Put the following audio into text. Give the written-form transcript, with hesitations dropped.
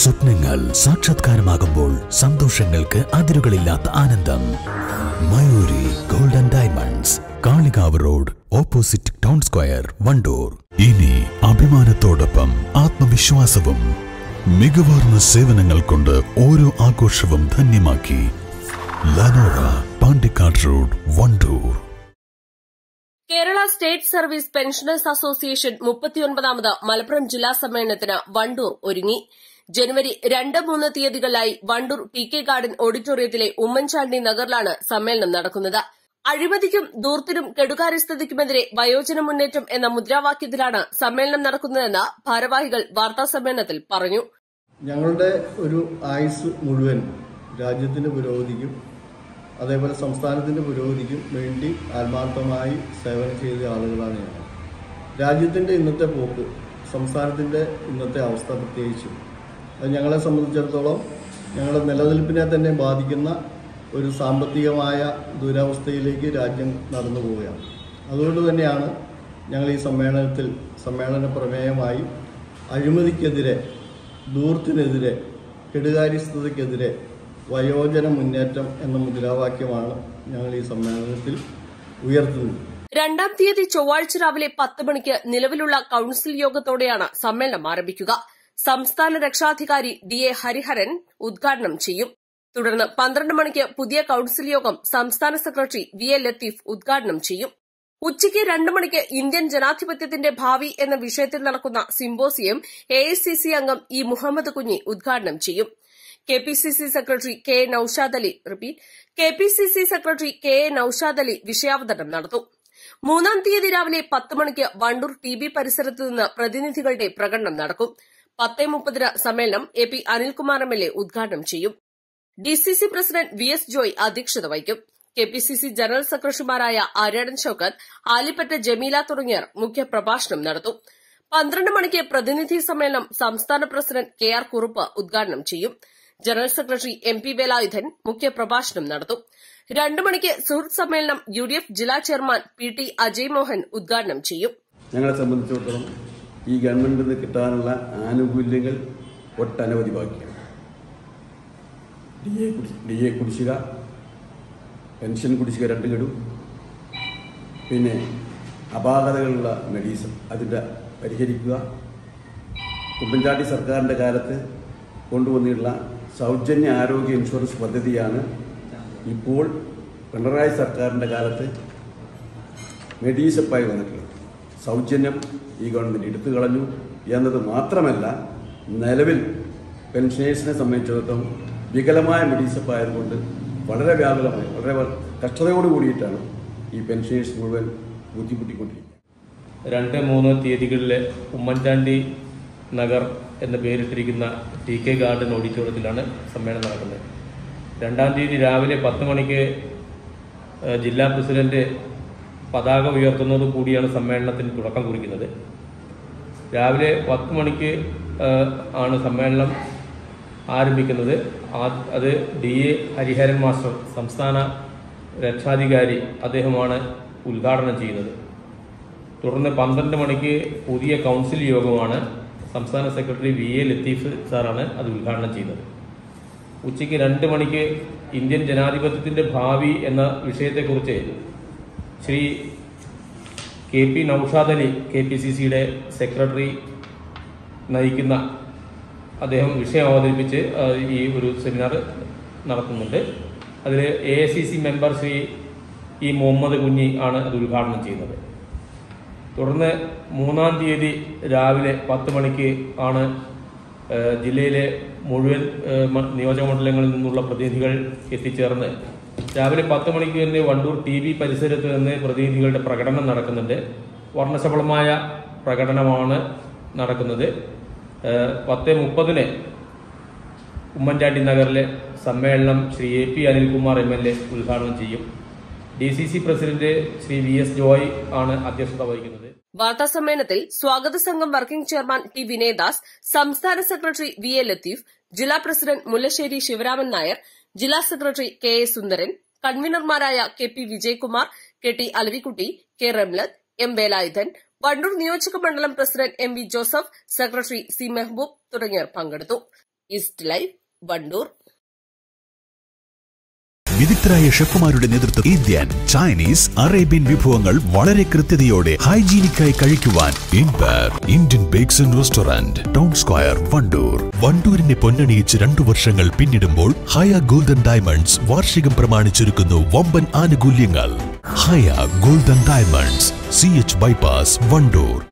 സ്വപ്നങ്ങൾ സാക്ഷാത്കാരമാകുമ്പോൾ സന്തോഷങ്ങൾക്ക് അതിരുകളില്ലാത്ത ആനന്ദം Mayuri golden diamonds Kalikavu road opposite town square Wandoor ഇനി അഭിമാനത്തോടൊപ്പം ആത്മവിശ്വാസവും മികവാർന്ന സേവനങ്ങൾ കൊണ്ട് ഓരോ ആഘോഷവും ധന്യമാക്കി Lanora Pandikkad road Wandoor Kerala state service pensioners association 39ാമത് മലപ്പുറം ജില്ലാ സമ്മേളനത്തിന് വണ്ടൂർ ഒരുങ്ങി. ജനുവരി 2-3 തീയതികളിലായി വണ്ടൂർ ടി കെ ഗാർഡൻ ഓഡിറ്റോറിയത്തിലെ ഉമ്മൻചാണ്ടി നഗറിലാണ് സമ്മേളനം നടക്കുന്നത്. അഴിമതിക്കും ദൂർത്തിനും കെടുകാര്യസ്ഥതയ്ക്കുമെതിരെ വയോജന മുന്നേറ്റം എന്ന മുദ്രാവാക്യത്തിലാണ് സമ്മേളനം നടക്കുന്നതെന്ന് ഭാരവാഹികൾ വാർത്താസമ്മേളനത്തിൽ പറഞ്ഞു. ഞങ്ങളുടെ ഒരു ആയുസ് മുഴുവൻ രാജ്യത്തിന്റെ പുരോഗതിക്കും അതേപോലെ സംസ്ഥാനത്തിന്റെ പുരോഗതിക്കും വേണ്ടി ആത്മാർത്ഥമായി സേവനം ചെയ്ത ആളുകളാണ് ഞങ്ങൾ. രാജ്യത്തിന്റെ ഇന്നത്തെ പോക്ക്, സംസ്ഥാനത്തിൻ്റെ ഇന്നത്തെ അവസ്ഥ, പ്രത്യേകിച്ചും അത് ഞങ്ങളെ സംബന്ധിച്ചിടത്തോളം ഞങ്ങളുടെ നിലനിൽപ്പിനെ തന്നെ ബാധിക്കുന്ന ഒരു സാമ്പത്തികമായ ദുരവസ്ഥയിലേക്ക് രാജ്യം നടന്നു പോവുകയാണ്. അതുകൊണ്ട് തന്നെയാണ് ഞങ്ങൾ ഈ സമ്മേളന പ്രമേയമായി അഴിമതിക്കെതിരെ, ദൂർത്തിനെതിരെ, കെടുകാര്യസ്ഥതയ്ക്കെതിരെ വയോജന മുന്നേറ്റം എന്ന മുദ്രാവാക്യമാണ് ഞങ്ങൾ ഈ സമ്മേളനത്തിൽ ഉയർത്തുന്നത്. 2-ാം തീയതി ചൊവ്വാഴ്ച രാവിലെ 10 മണിക്ക് നിലവിലുള്ള കൌൺസിൽ യോഗത്തോടെയാണ് സമ്മേളനം ആരംഭിക്കുക. സംസ്ഥാന രക്ഷാധികാരി DA ഹരിഹരൻ ഉദ്ഘാടനം ചെയ്യും. തുടർന്ന് 12 മണിക്ക് പുതിയ കൌൺസിൽ യോഗം സംസ്ഥാന സെക്രട്ടറി VA ലത്തീഫ് ഉദ്ഘാടനം ചെയ്യും. ഉച്ചയ്ക്ക് 2 മണിക്ക് ഇന്ത്യൻ ജനാധിപത്യത്തിന്റെ ഭാവി എന്ന വിഷയത്തിൽ നടക്കുന്ന സിംബോസിയം AICC അംഗം E മുഹമ്മദ് കുഞ്ഞി ഉദ്ഘാടനം ചെയ്യും. KPCC secretary KA Noushad Ali വിഷയാവതരണം നടത്തും. 3-ആം തീയതി രാവിലെ 10 മണിക്ക് വണ്ടൂർ TB പരിസരത്ത് നിന്ന് പ്രതിനിധികളുടെ പ്രകടനം നടക്കും. 10:30 സമ്മേളനം AP അനിൽകുമാർ MLA ഉദ്ഘാടനം ചെയ്യും. DCC പ്രസിഡന്റ് VS ജോയ് അധ്യക്ഷത വഹിക്കും. KPCC ജനറൽ സെക്രട്ടറിമാരായ ആര്യാടൻ ഷൌക്കത്ത്, ആലിപ്പറ്റ ജമീല തുടങ്ങിയവർ മുഖ്യപ്രഭാഷണം നടത്തും. 12 മണിക്ക് പ്രതിനിധി സമ്മേളനം സംസ്ഥാന പ്രസിഡന്റ് KR കുറുപ്പ് ഉദ്ഘാടനം ചെയ്യും. ജനറൽ സെക്രട്ടറി MP വേലായുധൻ മുഖ്യപ്രഭാഷണം നടത്തും. 2 മണിക്ക് സുഹൃത്ത് സമ്മേളനം UDF ജില്ലാ ചെയർമാൻ PT അജയ് മോഹൻ ഉദ്ഘാടനം ചെയ്യും. ഞങ്ങളെ സംബന്ധിച്ചിടത്തോളം ഈ ഗവൺമെന്റിൽ നിന്ന് കിട്ടാനുള്ള ആനുകൂല്യങ്ങൾ ഒട്ടനവധി ബാക്കിയാണ്. DA കുടിശ്ശിക, പെൻഷൻ കുടിശ്ശിക 2 ഗഡു, പിന്നെ അപാകതകളുള്ള മെഡീസം അതിൻ്റെ പരിഹരിക്കുക. ഉമ്മൻചാണ്ടി സർക്കാരിൻ്റെ കാലത്ത് കൊണ്ടുവന്നിട്ടുള്ള സൗജന്യ ആരോഗ്യ ഇൻഷുറൻസ് പദ്ധതിയാണ് ഇപ്പോൾ പിണറായി സർക്കാരിൻ്റെ കാലത്ത് മെഡീസപ്പായി വന്നിട്ടുള്ളത്. സൗജന്യം ഈ ഗവൺമെൻറ് എടുത്തു കളഞ്ഞു എന്നത് മാത്രമല്ല, നിലവിൽ പെൻഷനേഴ്സിനെ സംബന്ധിച്ചിടത്തോളം വികലമായ മെഡീസപ്പായതുകൊണ്ട് വളരെ വ്യാകുലമായി, വളരെ കഷ്ടതയോട് കൂടിയിട്ടാണ് ഈ പെൻഷനേഴ്സ് മുഴുവൻ ബുദ്ധിമുട്ടിക്കൊണ്ടിരിക്കുന്നത്. 2-3 തീയതികളിലെ ഉമ്മൻചാണ്ടി നഗർ എന്ന പേരിട്ടിരിക്കുന്ന TK ഗാർഡൻ ഓഡിറ്റോറിയത്തിലാണ് സമ്മേളനം നടക്കുന്നത്. 2-ആം തീയതി രാവിലെ 10 മണിക്ക് ജില്ലാ പ്രസിഡന്റ് പതാക ഉയർത്തുന്നത് കൂടിയാണ് സമ്മേളനത്തിന് തുടക്കം കുറിക്കുന്നത്. രാവിലെ 10 മണിക്ക് ആണ് സമ്മേളനം ആരംഭിക്കുന്നത്. അത് DA ഹരിഹരൻ മാസ്റ്റർ, സംസ്ഥാന രക്ഷാധികാരി, അദ്ദേഹമാണ് ഉദ്ഘാടനം ചെയ്യുന്നത്. തുടർന്ന് 12 മണിക്ക് പുതിയ കൗൺസിൽ യോഗമാണ്. സംസ്ഥാന സെക്രട്ടറി VA ലത്തീഫ് സാറാണ് അത് ഉദ്ഘാടനം ചെയ്യുന്നത്. ഉച്ചയ്ക്ക് 2 മണിക്ക് ഇന്ത്യൻ ജനാധിപത്യത്തിൻ്റെ ഭാവി എന്ന വിഷയത്തെക്കുറിച്ച് ശ്രീ KP നൌഷാദ് അലി KPCCയുടെ സെക്രട്ടറി നയിക്കുന്ന അദ്ദേഹം വിഷയം അവതരിപ്പിച്ച് ഈ ഒരു സെമിനാർ നടത്തുന്നുണ്ട്. അതിൽ AICC member Shri E Muhammad Kunhi ആണ് അത് ഉദ്ഘാടനം ചെയ്യുന്നത്. തുടർന്ന് 3-ആം തീയതി രാവിലെ 10 മണിക്ക് ആണ് ജില്ലയിലെ മുഴുവൻ നിയോജകമണ്ഡലങ്ങളിൽ നിന്നുള്ള പ്രതിനിധികൾ എത്തിച്ചേർന്ന് രാവിലെ 10 മണിക്ക് തന്നെ വണ്ടൂർ TB പരിസരത്ത് നിന്ന് പ്രതിനിധികളുടെ പ്രകടനം നടക്കുന്നുണ്ട്. വർണ്ണശബളമായ പ്രകടനമാണ് നടക്കുന്നത്. 10:30 ഉമ്മൻചാണ്ടി നഗറിലെ സമ്മേളനം ശ്രീ AP അനിൽകുമാർ MLA ഉദ്ഘാടനം ചെയ്യും. DCC president Shri VS Joy ആണ് അധ്യക്ഷത വഹിക്കുന്നത്. വാർത്താസമ്മേളനത്തിൽ സ്വാഗത സംഘം വർക്കിംഗ് ചെയർമാൻ T വിനയദാസ്, സംസ്ഥാന സെക്രട്ടറി VA ലത്തീഫ്, ജില്ലാ പ്രസിഡന്റ് മുല്ലശ്ശേരി ശിവരാമൻ നായർ, ജില്ലാ സെക്രട്ടറി KA സുന്ദരൻ, കൺവീനർമാരായ KP Vijayakumar, KT Alavikutty, K Ramlath, M Velayudhan, Wandoor നിയോജക മണ്ഡലം president MV Joseph, secretary C Mehboob തുടങ്ങിയവർ പങ്കെടുത്തു. East Live, Wandoor. വിദഗ്ധരായ ഷെഫുമാരുടെ നേതൃത്വത്തിൽ ഇന്ത്യൻ, ചൈനീസ്, അറേബ്യൻ വിഭവങ്ങൾ വളരെ കൃത്യതയോടെ ഹൈജീനിക്കായി കഴിക്കുവാൻ Indian bakes and restaurant town square Wandoor വണ്ടൂരിനെ പൊന്നണിയിച്ച് 2 വർഷങ്ങൾ പിന്നിടുമ്പോൾ ഹയ ഗോൾഡൻ ഡയമണ്ട്സ് വാർഷികം പ്രമാണിച്ചിരിക്കുന്നു വമ്പൻ ആനുകൂല്യങ്ങൾ Haya golden diamonds CH bypass Wandoor